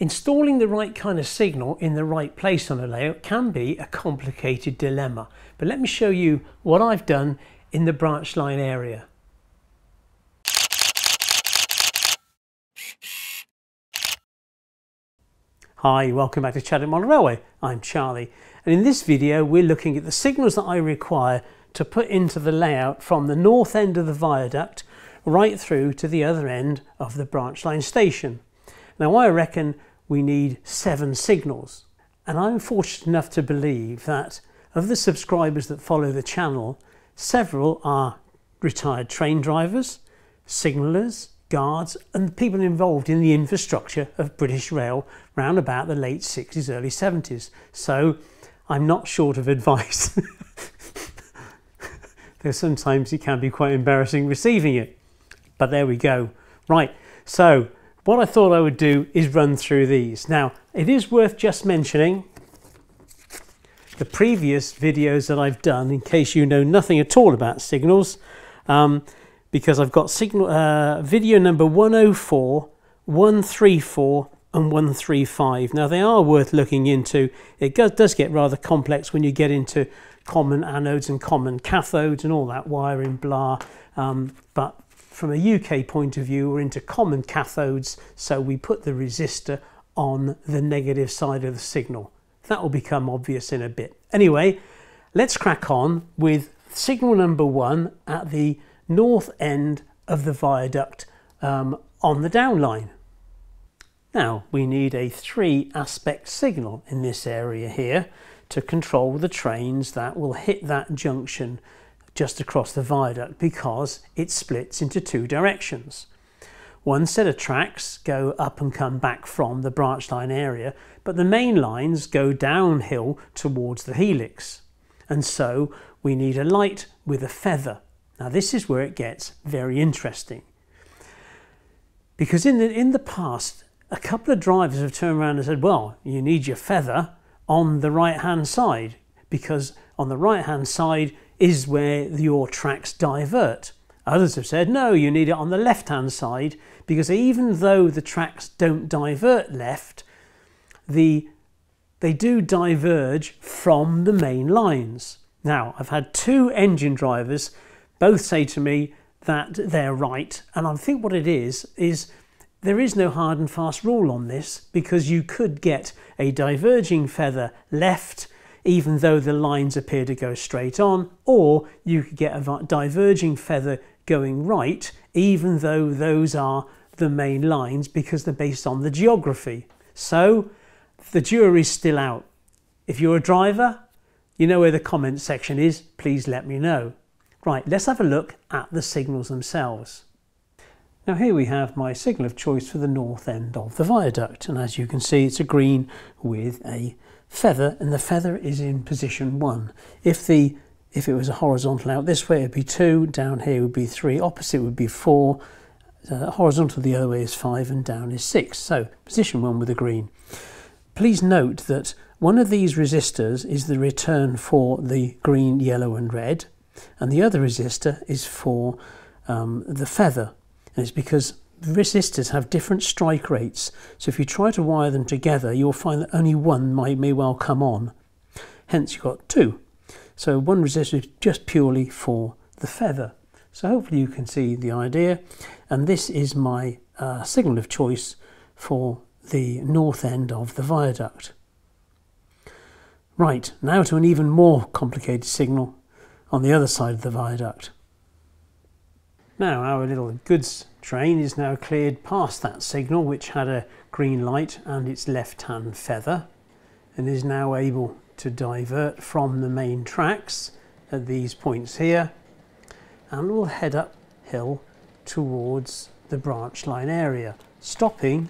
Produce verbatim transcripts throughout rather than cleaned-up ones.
Installing the right kind of signal in the right place on a layout can be a complicated dilemma, but let me show you what I've done in the branch line area. Hi, welcome back to Chadwick Model Railway. I'm Charlie, and in this video we're looking at the signals that I require to put into the layout from the north end of the viaduct right through to the other end of the branch line station. Now I reckon we need seven signals, and I'm fortunate enough to believe that of the subscribers that follow the channel, several are retired train drivers, signallers, guards and people involved in the infrastructure of British Rail round about the late sixties, early seventies. So I'm not short of advice, though sometimes it can be quite embarrassing receiving it. But there we go. Right, so what I thought I would do is run through these. Now, it is worth just mentioning the previous videos that I've done in case you know nothing at all about signals, um, because I've got signal uh, video number one oh four, one thirty-four and one thirty-five. Now they are worth looking into. It does get rather complex when you get into common anodes and common cathodes and all that wiring blah, um, but from a U K point of view, we're into common cathodes, so we put the resistor on the negative side of the signal. That will become obvious in a bit. Anyway, let's crack on with signal number one at the north end of the viaduct um, on the downline. Now, we need a three aspect signal in this area here to control the trains that will hit that junction just across the viaduct, because it splits into two directions. One set of tracks go up and come back from the branch line area, but the main lines go downhill towards the helix. And so we need a light with a feather. Now this is where it gets very interesting, because in the, in the past a couple of drivers have turned around and said, well, you need your feather on the right hand side, because on the right hand side is where your tracks divert. Others have said, no, you need it on the left hand side, because even though the tracks don't divert left, the, they do diverge from the main lines. Now, I've had two engine drivers both say to me that they're right, and I think what it is, is there is no hard and fast rule on this, because you could get a diverging feather left even though the lines appear to go straight on, or you could get a diverging feather going right even though those are the main lines, because they're based on the geography. So the jury's still out. If you're a driver, you know where the comment section is, please let me know. Right, let's have a look at the signals themselves. Now here we have my signal of choice for the north end of the viaduct, and as you can see it's a green with a feather, and the feather is in position one. If the if it was a horizontal out this way, it would be two, down here would be three, opposite would be four, uh, horizontal the other way is five and down is six. So position one with a green. Please note that one of these resistors is the return for the green, yellow and red, and the other resistor is for um, the feather, and it's because resistors have different strike rates, so if you try to wire them together you'll find that only one might may well come on, hence you've got two. So one resistor is just purely for the feather. So hopefully you can see the idea, and this is my uh, signal of choice for the north end of the viaduct. Right, now to an even more complicated signal on the other side of the viaduct. Now our little goods train is now cleared past that signal, which had a green light and its left hand feather, and is now able to divert from the main tracks at these points here, and will head uphill towards the branch line area, stopping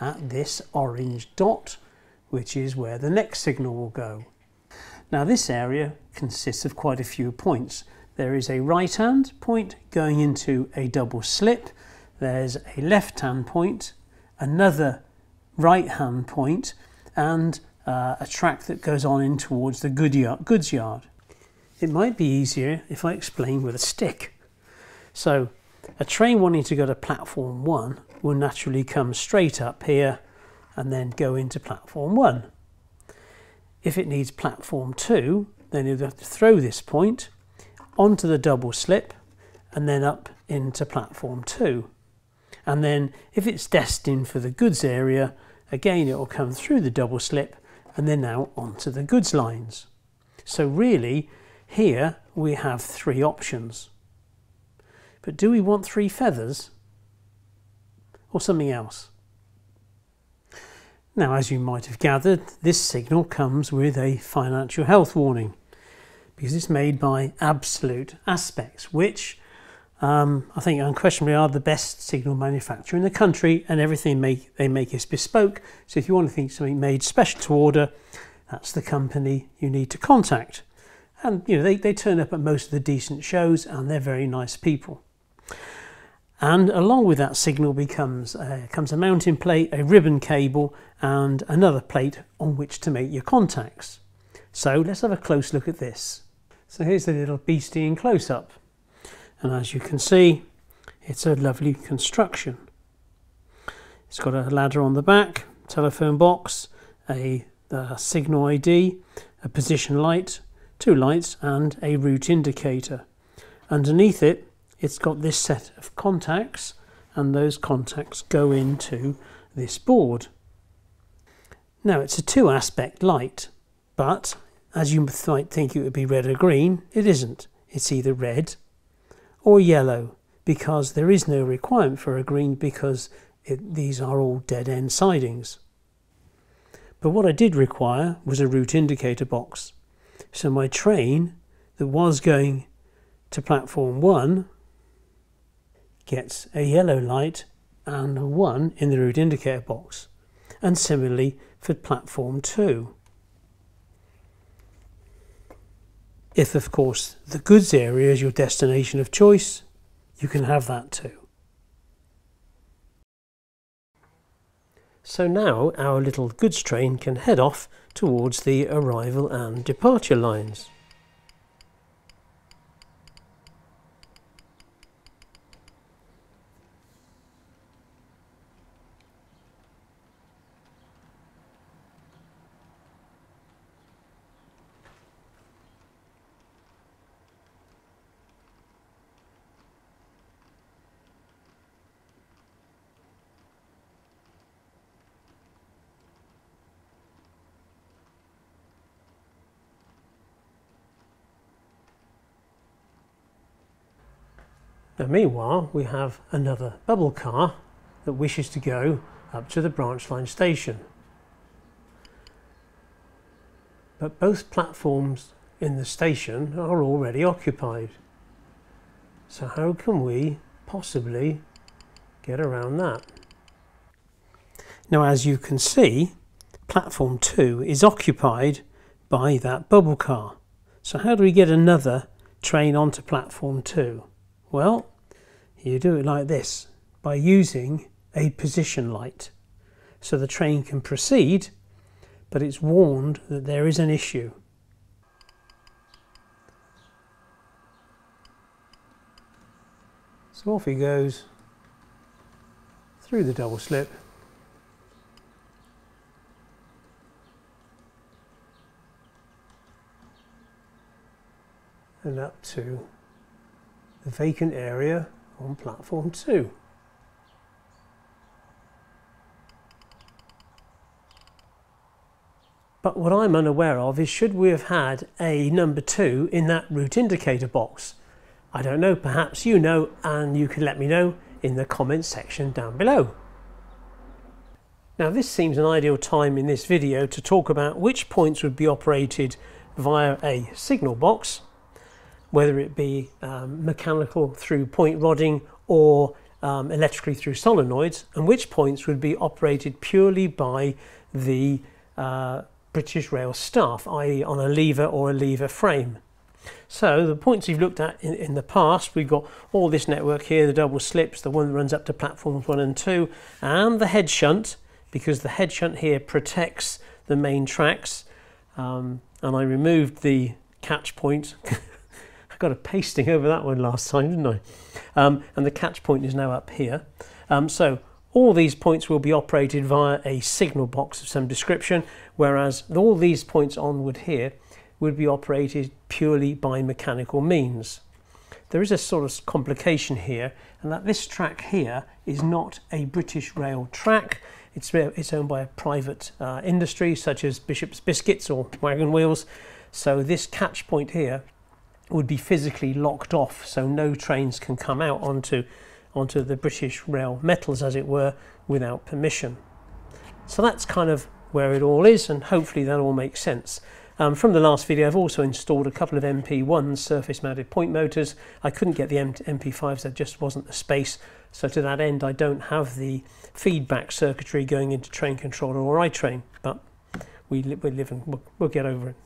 at this orange dot, which is where the next signal will go. Now this area consists of quite a few points. There is a right hand point going into a double slip, there's a left hand point, another right hand point and uh, a track that goes on in towards the goods yard. It might be easier if I explain with a stick. So a train wanting to go to platform one will naturally come straight up here and then go into platform one. If it needs platform two, then you'll have to throw this point onto the double slip and then up into platform two. And then if it's destined for the goods area, again it will come through the double slip and then now onto the goods lines. So really here we have three options. But do we want three feathers or something else? Now, as you might have gathered, this signal comes with a financial health warning because it's made by Absolute Aspects, which um, I think unquestionably are the best signal manufacturer in the country, and everything make, they make is bespoke. So if you want to think something made special to order, that's the company you need to contact. And you know, they, they turn up at most of the decent shows and they're very nice people. And along with that signal becomes uh, comes a mounting plate, a ribbon cable and another plate on which to make your contacts. So let's have a close look at this. So here's the little beastie in close up. And as you can see, it's a lovely construction. It's got a ladder on the back, telephone box, a, a signal I D, a position light, two lights and a route indicator. Underneath it, it's got this set of contacts, and those contacts go into this board. Now, it's a two aspect light, but as you might think it would be red or green, it isn't. It's either red or yellow, because there is no requirement for a green because it, these are all dead end sidings. But what I did require was a route indicator box. So my train that was going to platform one gets a yellow light and a one in the route indicator box, and similarly for platform two. If of course the goods area is your destination of choice, you can have that too. So now our little goods train can head off towards the arrival and departure lines. Now meanwhile we have another bubble car that wishes to go up to the branch line station. But both platforms in the station are already occupied. So how can we possibly get around that? Now, as you can see, platform two is occupied by that bubble car. So how do we get another train onto platform two? Well, you do it like this, by using a position light. So the train can proceed, but it's warned that there is an issue. So off he goes through the double slip and up to the vacant area on platform two. But what I'm unaware of is, should we have had a number two in that route indicator box? I don't know, perhaps you know, and you can let me know in the comments section down below. Now, this seems an ideal time in this video to talk about which points would be operated via a signal box, whether it be um, mechanical through point rodding or um, electrically through solenoids, and which points would be operated purely by the uh, British Rail staff, that is on a lever or a lever frame. So the points you've looked at in, in the past, we've got all this network here, the double slips, the one that runs up to platforms one and two, and the head shunt, because the head shunt here protects the main tracks. Um, and I removed the catch point. Got a pasting over that one last time, didn't I? Um, and the catch point is now up here. Um, so all these points will be operated via a signal box of some description, whereas all these points onward here would be operated purely by mechanical means. There is a sort of complication here, and that this track here is not a British Rail track. It's, it's owned by a private uh, industry such as Bishop's Biscuits or Wagon Wheels, so this catch point here would be physically locked off, so no trains can come out onto, onto the British Rail metals, as it were, without permission. So that's kind of where it all is, and hopefully that all makes sense. Um, from the last video, I've also installed a couple of M P one surface mounted point motors. I couldn't get the M P fives, there just wasn't the space, so to that end I don't have the feedback circuitry going into train controller or iTrain, but we, li we live and we'll, we'll get over it.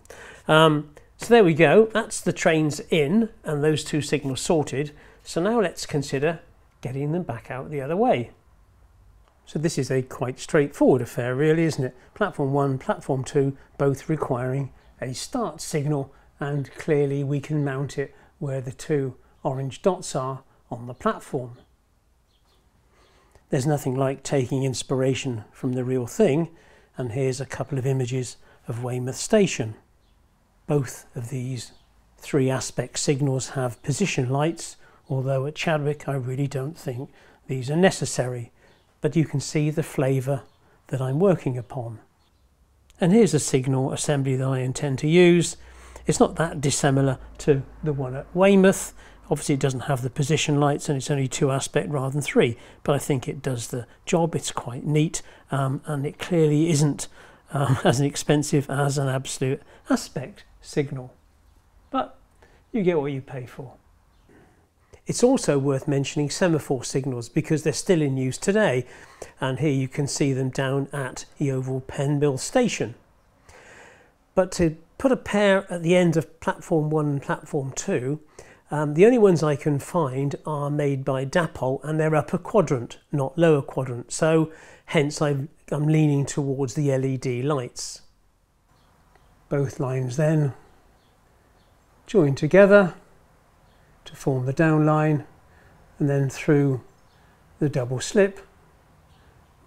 Um, so there we go, that's the trains in and those two signals sorted, so now let's consider getting them back out the other way. So this is a quite straightforward affair really, isn't it? Platform one, platform two, both requiring a start signal, and clearly we can mount it where the two orange dots are on the platform. There's nothing like taking inspiration from the real thing, and here's a couple of images of Weymouth Station. Both of these three aspect signals have position lights, although at Chadwick I really don't think these are necessary, but you can see the flavour that I'm working upon. And here's a signal assembly that I intend to use. It's not that dissimilar to the one at Weymouth. Obviously it doesn't have the position lights and it's only two aspect rather than three, but I think it does the job. It's quite neat, um, and it clearly isn't um, as expensive as an absolute aspect signal. But you get what you pay for. It's also worth mentioning semaphore signals because they're still in use today, and here you can see them down at Yeovil Pen Mill station. But to put a pair at the end of platform one and platform two, um, the only ones I can find are made by Dapol, and they're upper quadrant, not lower quadrant, so hence I'm, I'm leaning towards the L E D lights. Both lines then join together to form the down line, and then through the double slip,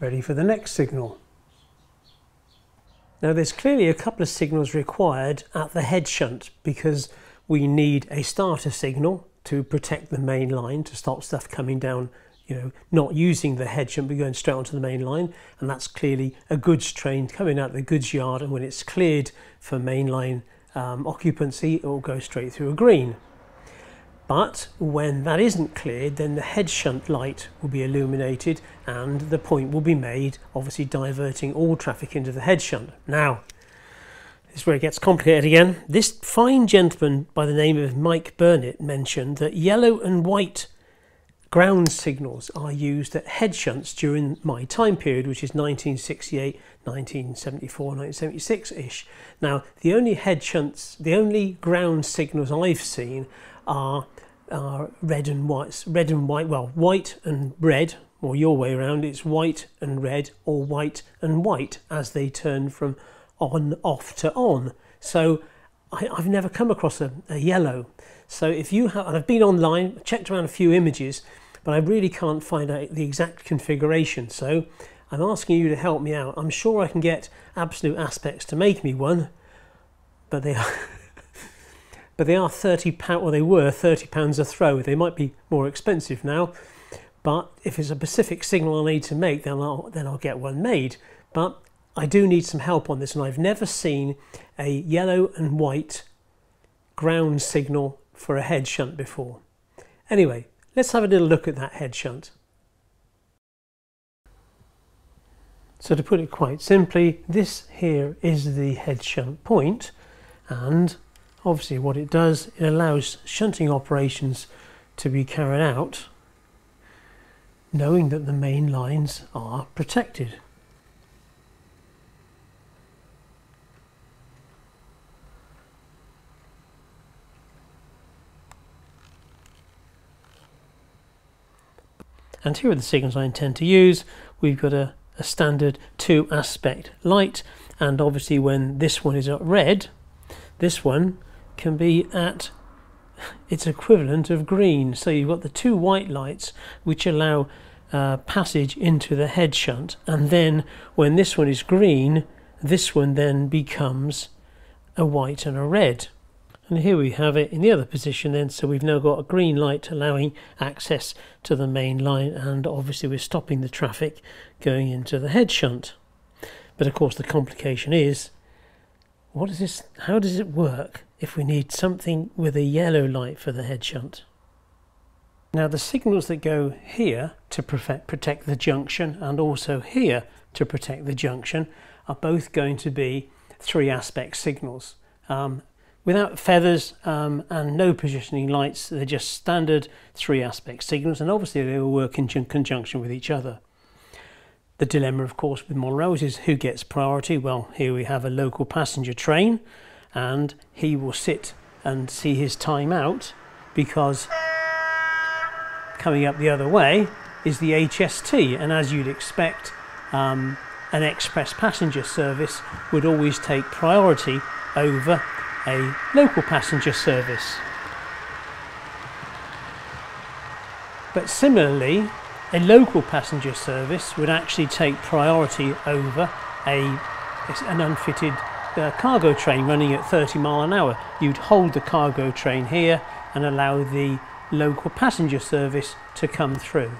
ready for the next signal. Now there's clearly a couple of signals required at the head shunt because we need a starter signal to protect the main line, to stop stuff coming down, you know, not using the head shunt but going straight onto the main line, and that's clearly a goods train coming out of the goods yard, and when it's cleared for main line um, occupancy, it will go straight through a green. But when that isn't cleared, then the head shunt light will be illuminated and the point will be made, obviously diverting all traffic into the head shunt. Now, this is where it gets complicated again. This fine gentleman by the name of Mike Burnett mentioned that yellow and white ground signals are used at head shunts during my time period, which is nineteen sixty-eight, nineteen seventy-four, nineteen seventy-six-ish. Now, the only head shunts, the only ground signals I've seen are are red and white, red and white, well, white and red, or your way around, it's white and red, or white and white, as they turn from on, off to on. So I, I've never come across a, a yellow. So if you have, and I've been online, checked around a few images, but I really can't find out the exact configuration. So I'm asking you to help me out. I'm sure I can get Absolute Aspects to make me one, but they are... But they are thirty pounds, or they were thirty pounds a throw. They might be more expensive now, but if it's a specific signal I need to make, then I'll, then I'll get one made. But I do need some help on this, and I've never seen a yellow and white ground signal for a head shunt before. Anyway, let's have a little look at that head shunt. So to put it quite simply, this here is the head shunt point, and obviously what it does, it allows shunting operations to be carried out knowing that the main lines are protected. And here are the signals I intend to use. We've got a, a standard two aspect light, and obviously when this one is at red, this one can be at its equivalent of green. So you've got the two white lights which allow uh, passage into the head shunt, and then when this one is green, this one then becomes a white and a red. And here we have it in the other position then, so we've now got a green light allowing access to the main line, and obviously we're stopping the traffic going into the head shunt. But of course the complication is, what is this, how does it work if we need something with a yellow light for the head shunt? Now the signals that go here to protect the junction and also here to protect the junction are both going to be three aspect signals. Um, Without feathers um, and no positioning lights, they're just standard three aspect signals, and obviously they will work in conjunction with each other. The dilemma, of course, with model railways is who gets priority. Well, here we have a local passenger train, and he will sit and see his time out because coming up the other way is the H S T, and as you'd expect, um, an express passenger service would always take priority over a local passenger service. But similarly, a local passenger service would actually take priority over a, an unfitted uh, cargo train running at thirty mile an hour. You'd hold the cargo train here and allow the local passenger service to come through.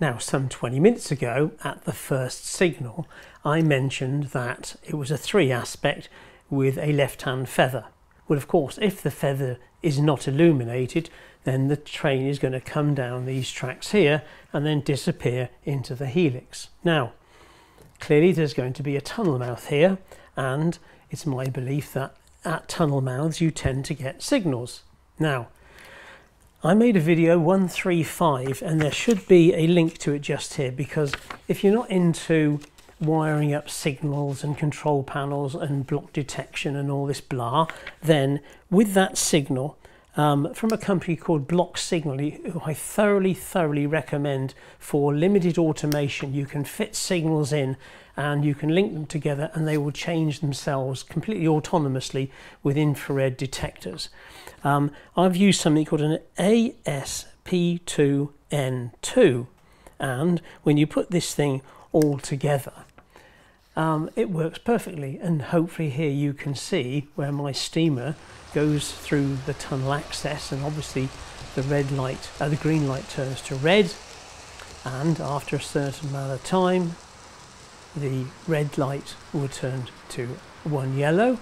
Now, some twenty minutes ago at the first signal, I mentioned that it was a three aspect with a left-hand feather. Well, of course, if the feather is not illuminated, then the train is going to come down these tracks here and then disappear into the helix. Now, clearly there's going to be a tunnel mouth here, and it's my belief that at tunnel mouths you tend to get signals. Now, I made a video one three five, and there should be a link to it just here, because if you're not into wiring up signals and control panels and block detection and all this blah, then with that signal um, from a company called Block Signally, who I thoroughly thoroughly recommend for limited automation, you can fit signals in and you can link them together and they will change themselves completely autonomously with infrared detectors. um, I've used something called an A S P two N two, and when you put this thing all together, um, it works perfectly, and hopefully here you can see where my steamer goes through the tunnel access, and obviously the red light, uh, the green light turns to red, and after a certain amount of time the red light will turn to one yellow,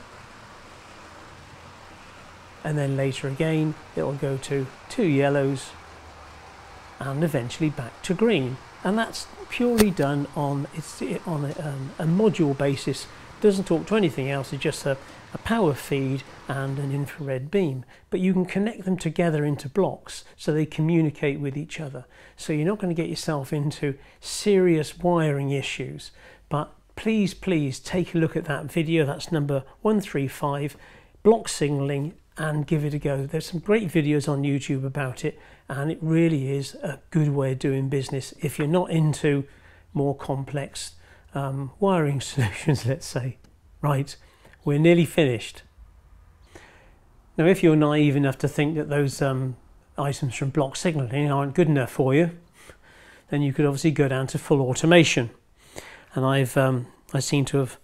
and then later again it will go to two yellows and eventually back to green. And that's purely done on, it's on a, um, a module basis, doesn't talk to anything else, it's just a, a power feed and an infrared beam. But you can connect them together into blocks so they communicate with each other. So you're not going to get yourself into serious wiring issues. But please, please take a look at that video, that's number one three five, Block Signalling, and give it a go. There's some great videos on YouTube about it, and it really is a good way of doing business if you're not into more complex um, wiring solutions, let's say. Right, we're nearly finished. Now, if you're naive enough to think that those um, items from Block Signalling aren't good enough for you, then you could obviously go down to full automation. And I've um, I seem to have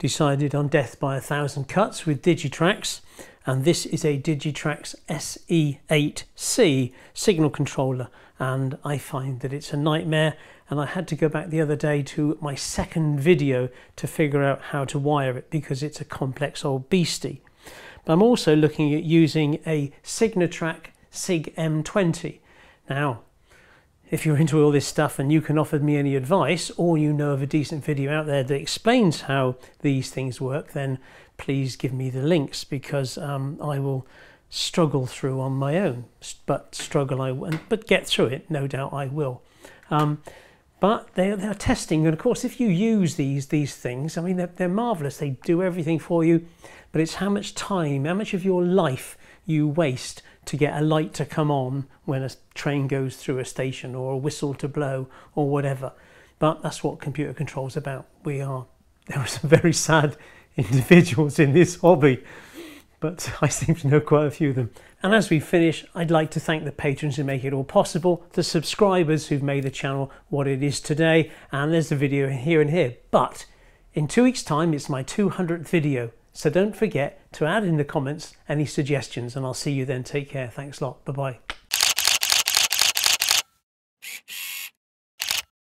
decided on death by a thousand cuts with Digitrax, and this is a Digitrax S E eight C signal controller, and I find that it's a nightmare, and I had to go back the other day to my second video to figure out how to wire it because it's a complex old beastie. But I'm also looking at using a Signatrack S I G M twenty. Now, if you're into all this stuff and you can offer me any advice, or you know of a decent video out there that explains how these things work, then please give me the links, because um, I will struggle through on my own. But struggle I will, but get through it, no doubt I will. Um, but they're, they're testing, and of course if you use these these things, I mean they're, they're marvellous, they do everything for you, but it's how much time, how much of your life you waste to get a light to come on when a train goes through a station, or a whistle to blow, or whatever. But that's what computer control's about. We are, there are some very sad individuals in this hobby, but I seem to know quite a few of them. And as we finish, I'd like to thank the patrons who make it all possible, the subscribers who've made the channel what it is today, and there's the video here and here. But in two weeks' time, it's my two hundredth video, so don't forget to add in the comments any suggestions, and I'll see you then. Take care. Thanks a lot. Bye-bye.